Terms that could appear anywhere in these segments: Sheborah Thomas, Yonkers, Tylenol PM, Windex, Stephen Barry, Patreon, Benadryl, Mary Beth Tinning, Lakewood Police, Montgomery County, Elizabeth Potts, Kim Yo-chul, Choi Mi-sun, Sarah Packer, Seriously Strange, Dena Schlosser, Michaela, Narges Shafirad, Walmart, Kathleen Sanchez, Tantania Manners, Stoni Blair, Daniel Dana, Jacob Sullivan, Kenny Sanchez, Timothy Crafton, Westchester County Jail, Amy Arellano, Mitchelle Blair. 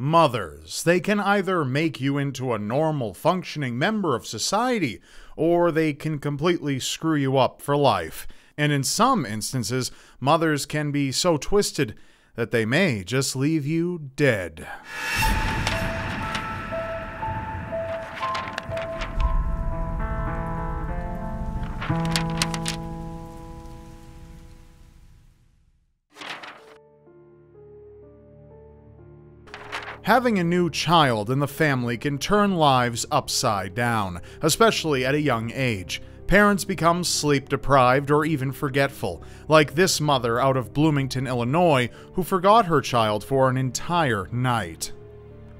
Mothers. They can either make you into a normal, functioning member of society, or they can completely screw you up for life. And in some instances, mothers can be so twisted that they may just leave you dead. Having a new child in the family can turn lives upside down, especially at a young age. Parents become sleep-deprived or even forgetful, like this mother out of Bloomington, Illinois, who forgot her child for an entire night.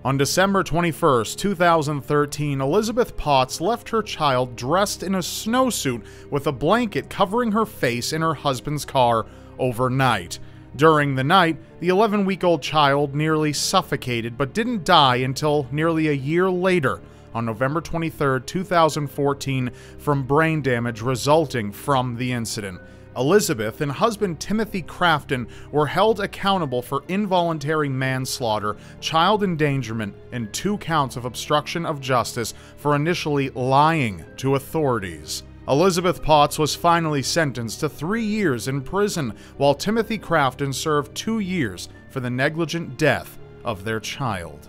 On December 21, 2013, Elizabeth Potts left her child dressed in a snowsuit with a blanket covering her face in her husband's car overnight. During the night, the 11-week-old child nearly suffocated but didn't die until nearly a year later, on November 23, 2014, from brain damage resulting from the incident. Elizabeth and husband Timothy Crafton were held accountable for involuntary manslaughter, child endangerment, and 2 counts of obstruction of justice for initially lying to authorities. Elizabeth Potts was finally sentenced to 3 years in prison, while Timothy Crafton served 2 years for the negligent death of their child.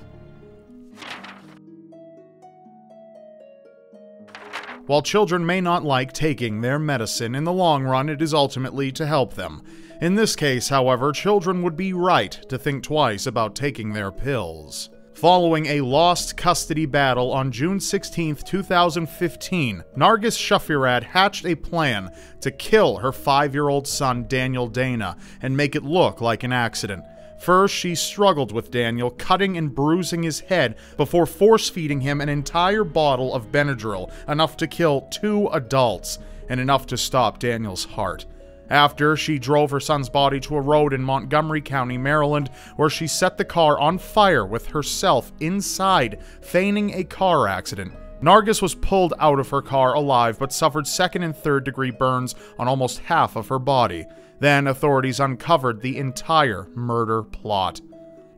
While children may not like taking their medicine, in the long run it is ultimately to help them. In this case, however, children would be right to think twice about taking their pills. Following a lost custody battle on June 16, 2015, Narges Shafirad hatched a plan to kill her 5-year-old son Daniel Dana and make it look like an accident. First, she struggled with Daniel, cutting and bruising his head before force-feeding him an entire bottle of Benadryl, enough to kill 2 adults and enough to stop Daniel's heart. After, she drove her son's body to a road in Montgomery County, Maryland, where she set the car on fire with herself inside, feigning a car accident. Narges was pulled out of her car alive but suffered 2nd- and 3rd-degree burns on almost half of her body. Then, authorities uncovered the entire murder plot.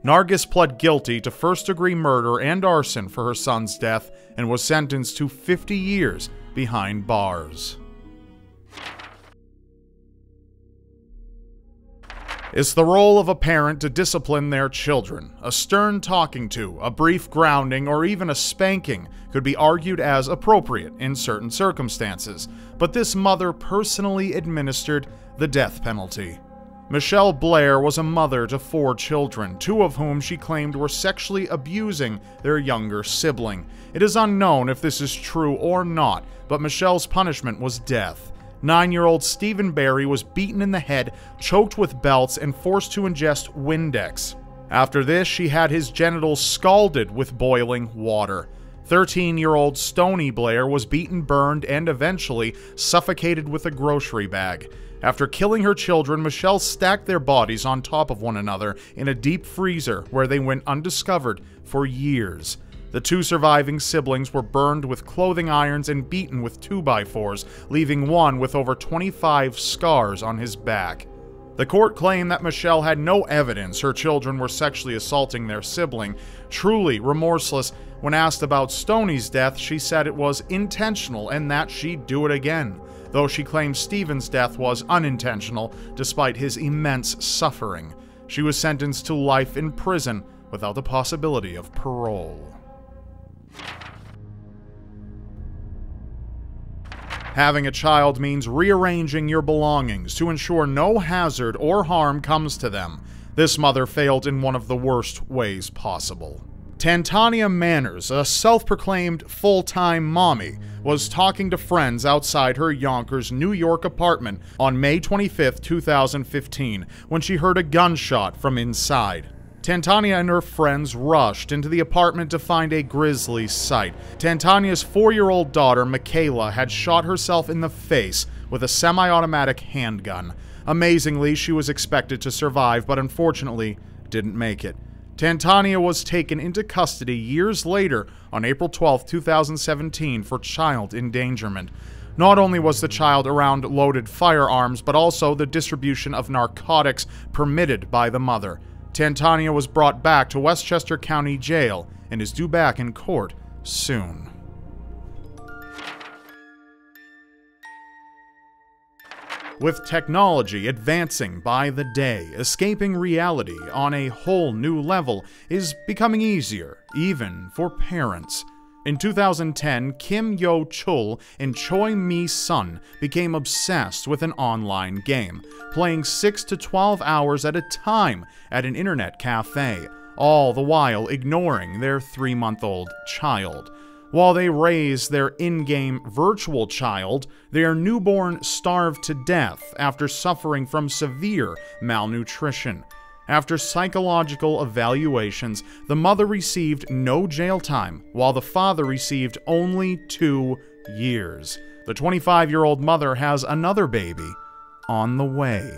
Narges pled guilty to first-degree murder and arson for her son's death and was sentenced to 50 years behind bars. It's the role of a parent to discipline their children. A stern talking to, a brief grounding, or even a spanking could be argued as appropriate in certain circumstances, but this mother personally administered the death penalty. Mitchelle Blair was a mother to 4 children, 2 of whom she claimed were sexually abusing their younger sibling. It is unknown if this is true or not, but Michelle's punishment was death. 9-year-old Stephen Barry was beaten in the head, choked with belts, and forced to ingest Windex. After this, she had his genitals scalded with boiling water. 13-year-old Stoni Blair was beaten, burned, and eventually suffocated with a grocery bag. After killing her children, Mitchelle stacked their bodies on top of one another in a deep freezer where they went undiscovered for years. The 2 surviving siblings were burned with clothing irons and beaten with 2x4s, leaving one with over 25 scars on his back. The court claimed that Mitchelle had no evidence her children were sexually assaulting their sibling. Truly remorseless, when asked about Stoni's death, she said it was intentional and that she'd do it again, though she claimed Stephen's death was unintentional, despite his immense suffering. She was sentenced to life in prison without the possibility of parole. Having a child means rearranging your belongings to ensure no hazard or harm comes to them. This mother failed in one of the worst ways possible. Tantania Manners, a self-proclaimed full-time mommy, was talking to friends outside her Yonkers, New York apartment on May 25, 2015, when she heard a gunshot from inside. Tantania and her friends rushed into the apartment to find a grisly sight. Tantania's 4-year-old daughter, Michaela, had shot herself in the face with a semi-automatic handgun. Amazingly, she was expected to survive, but unfortunately didn't make it. Tantania was taken into custody years later on April 12, 2017 for child endangerment. Not only was the child around loaded firearms, but also the distribution of narcotics permitted by the mother. Tantania was brought back to Westchester County Jail and is due back in court soon. With technology advancing by the day, escaping reality on a whole new level is becoming easier, even for parents. In 2010, Kim Yo-chul and Choi Mi-sun became obsessed with an online game, playing 6 to 12 hours at a time at an internet cafe, all the while ignoring their 3-month-old child. While they raise their in-game virtual child, their newborn starved to death after suffering from severe malnutrition. After psychological evaluations, the mother received no jail time, while the father received only 2 years. The 25-year-old mother has another baby on the way.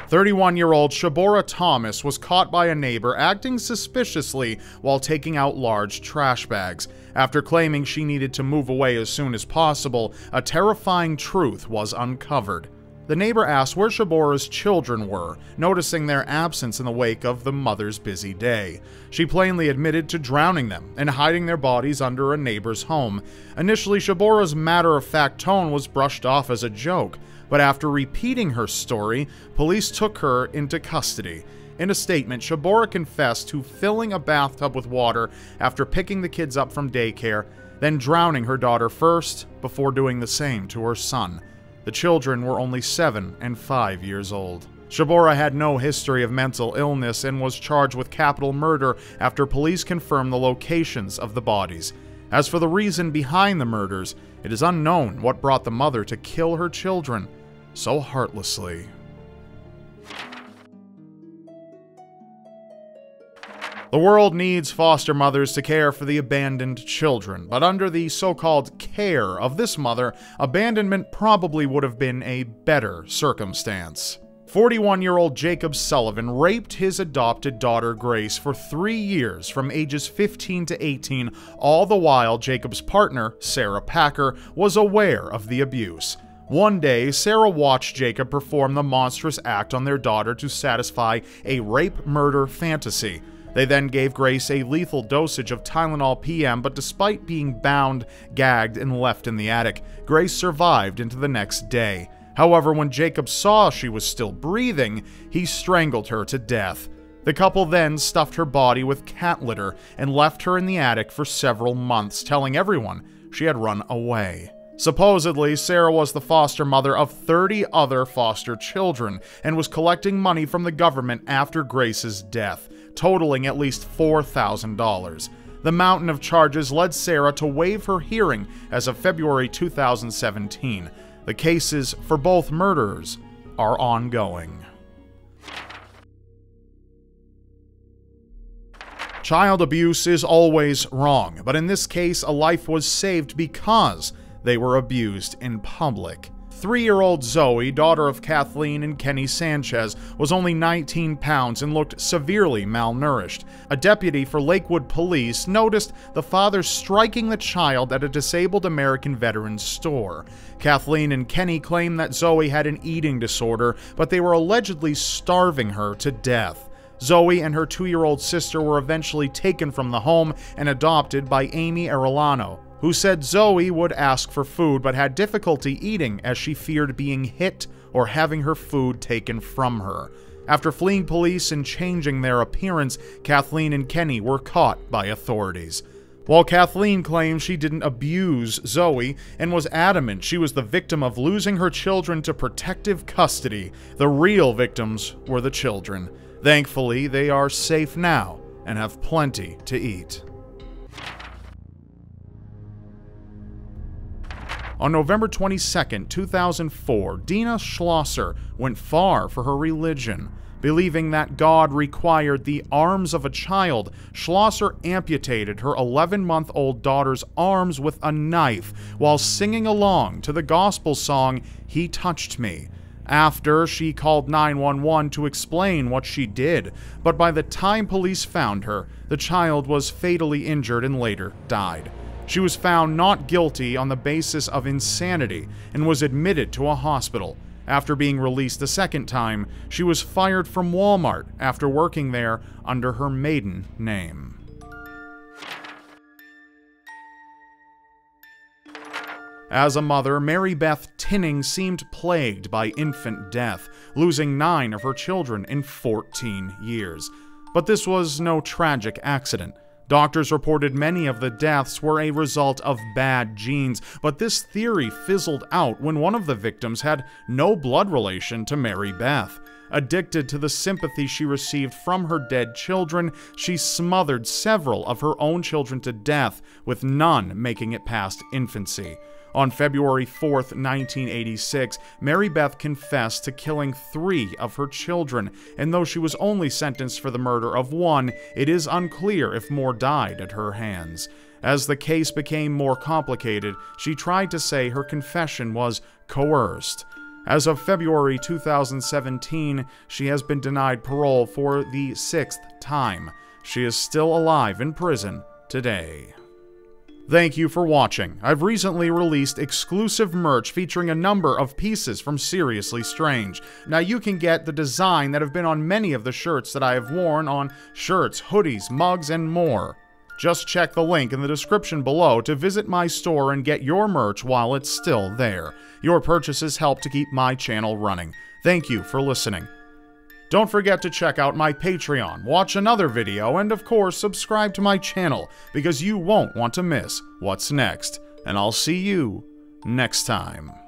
A 31-year-old Sheborah Thomas was caught by a neighbor acting suspiciously while taking out large trash bags. After claiming she needed to move away as soon as possible, a terrifying truth was uncovered. The neighbor asked where Sheborah's children were, noticing their absence in the wake of the mother's busy day. She plainly admitted to drowning them and hiding their bodies under a neighbor's home. Initially, Sheborah's matter-of-fact tone was brushed off as a joke, but after repeating her story, police took her into custody. In a statement, Sheborah confessed to filling a bathtub with water after picking the kids up from daycare, then drowning her daughter first before doing the same to her son. The children were only 7 and 5 years old. Sheborah had no history of mental illness and was charged with capital murder after police confirmed the locations of the bodies. As for the reason behind the murders, it is unknown what brought the mother to kill her children so heartlessly. The world needs foster mothers to care for the abandoned children, but under the so-called care of this mother, abandonment probably would have been a better circumstance. 41-year-old Jacob Sullivan raped his adopted daughter Grace for 3 years from ages 15 to 18, all the while Jacob's partner, Sarah Packer, was aware of the abuse. One day, Sarah watched Jacob perform the monstrous act on their daughter to satisfy a rape-murder fantasy. They then gave Grace a lethal dosage of Tylenol PM, but despite being bound, gagged, and left in the attic, Grace survived into the next day. However, when Jacob saw she was still breathing, he strangled her to death. The couple then stuffed her body with cat litter and left her in the attic for several months, telling everyone she had run away. Supposedly, Sarah was the foster mother of 30 other foster children and was collecting money from the government after Grace's death, totaling at least $4,000. The mountain of charges led Sarah to waive her hearing as of February 2017. The cases for both murders are ongoing. Child abuse is always wrong, but in this case, a life was saved because they were abused in public. 3-year-old Zoe, daughter of Kathleen and Kenny Sanchez, was only 19 pounds and looked severely malnourished. A deputy for Lakewood Police noticed the father striking the child at a disabled American veterans store. Kathleen and Kenny claimed that Zoe had an eating disorder, but they were allegedly starving her to death. Zoe and her 2-year-old sister were eventually taken from the home and adopted by Amy Arellano, who said Zoe would ask for food but had difficulty eating as she feared being hit or having her food taken from her. After fleeing police and changing their appearance, Kathleen and Kenny were caught by authorities. While Kathleen claimed she didn't abuse Zoe and was adamant she was the victim of losing her children to protective custody, the real victims were the children. Thankfully, they are safe now and have plenty to eat. On November 22, 2004, Dena Schlosser went far for her religion. Believing that God required the arms of a child, Schlosser amputated her 11-month-old daughter's arms with a knife while singing along to the gospel song, "He Touched Me." After, she called 911 to explain what she did, but by the time police found her, the child was fatally injured and later died. She was found not guilty on the basis of insanity and was admitted to a hospital. After being released a second time, she was fired from Walmart after working there under her maiden name. As a mother, Mary Beth Tinning seemed plagued by infant death, losing 9 of her children in 14 years. But this was no tragic accident. Doctors reported many of the deaths were a result of bad genes, but this theory fizzled out when one of the victims had no blood relation to Mary Beth. Addicted to the sympathy she received from her dead children, she smothered several of her own children to death, with none making it past infancy. On February 4, 1986, Mary Beth confessed to killing 3 of her children, and though she was only sentenced for the murder of 1, it is unclear if more died at her hands. As the case became more complicated, she tried to say her confession was coerced. As of February 2017, she has been denied parole for the 6th time. She is still alive in prison today. Thank you for watching. I've recently released exclusive merch featuring a number of pieces from Seriously Strange. Now you can get the design that have been on many of the shirts that I have worn on shirts, hoodies, mugs, and more. Just check the link in the description below to visit my store and get your merch while it's still there. Your purchases help to keep my channel running. Thank you for listening. Don't forget to check out my Patreon, watch another video, and of course subscribe to my channel, because you won't want to miss what's next. And I'll see you next time.